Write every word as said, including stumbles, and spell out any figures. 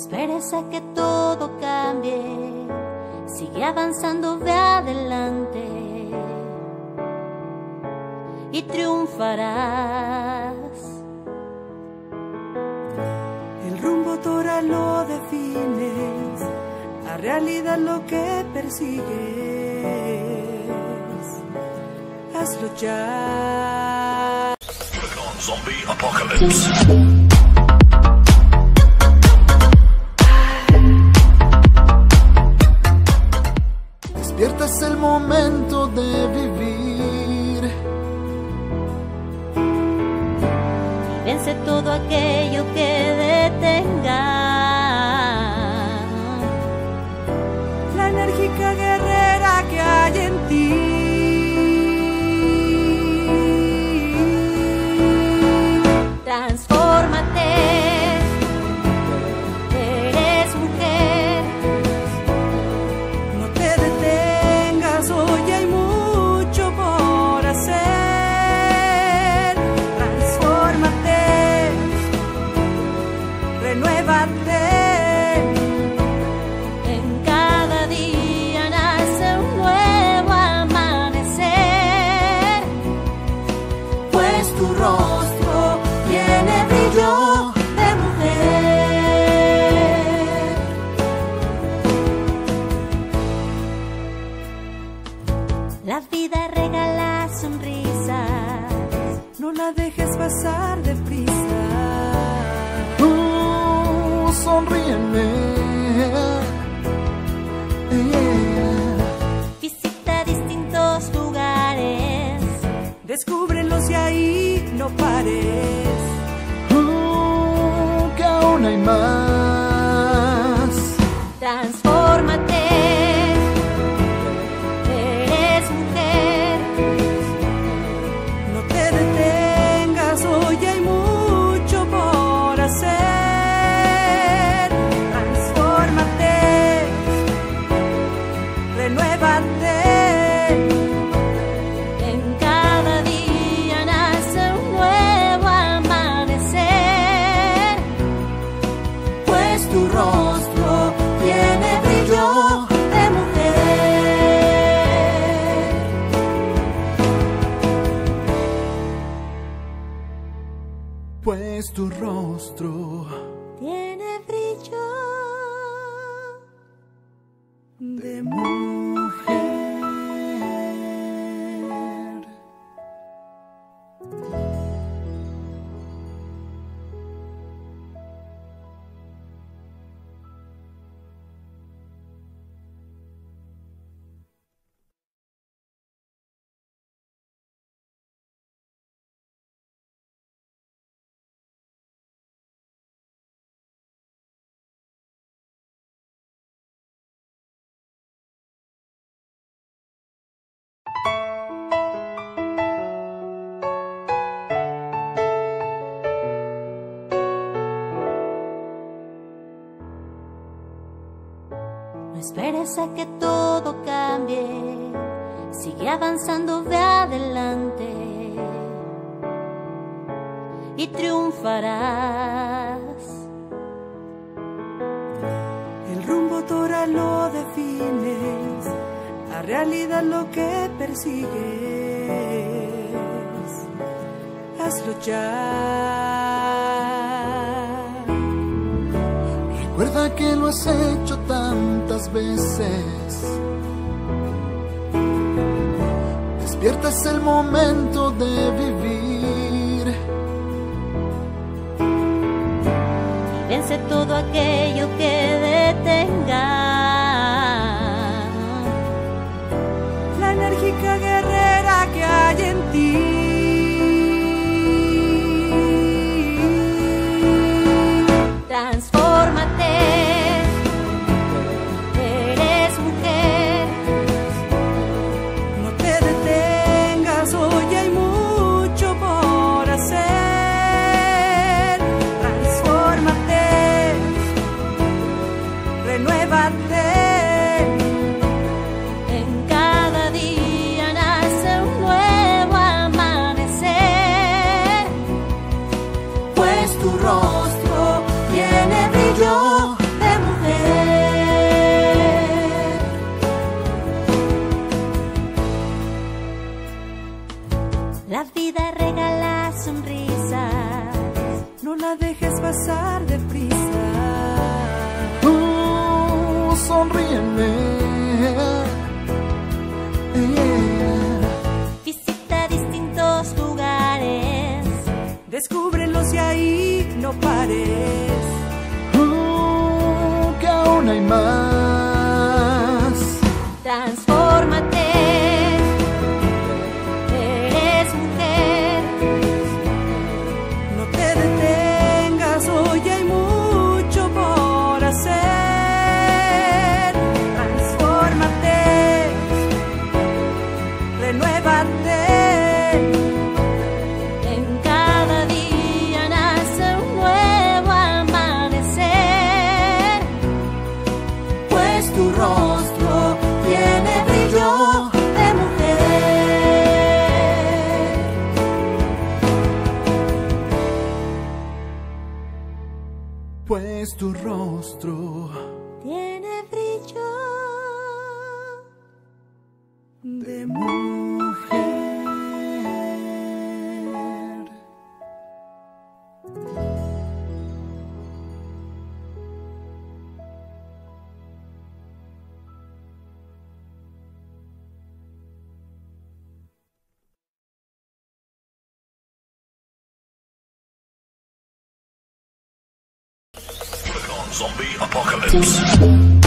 esperes a que todo cambie, sigue avanzando, ve adelante y triunfarás. El rumbo tú ahora lo defines, la realidad lo que persigues, hazlo ya. Zombie Apocalypse. Despierta, es el momento de vivir. Y vence todo aquello que detenga la enérgica guerrera que hay en ti. Transfórmate. La vida regala sonrisas, no la dejes pasar deprisa. Oh, sonríeme. Yeah. Visita distintos lugares, descúbrelos y ahí no pares. Oh, que aún hay más. Transfórmate. Pues tu rostro tiene brillo de mujer. No esperes a que todo cambie, sigue avanzando, ve adelante y triunfarás. El rumbo tú ahora lo defines, la realidad lo que persigues, hazlo ya. Recuerda que lo has hecho tantas veces. Despierta, es el momento de vivir. Y vence todo aquello que detenga la enérgica guerrera que hay en ti. En cada día nace un nuevo amor. sonríeme. Yeah. Visita distintos lugares, descúbrelos y ahí no pares. Uh, que aún hay más. Transfórmate, eres mujer. No te detengas, hoy hay mucho por hacer. Transfórmate, renuévate. En cada día nace un nuevo amanecer, pues tu rostro tiene brillo de mujer, pues tu rostro tiene brillo de mujer. Zombie apocalypse.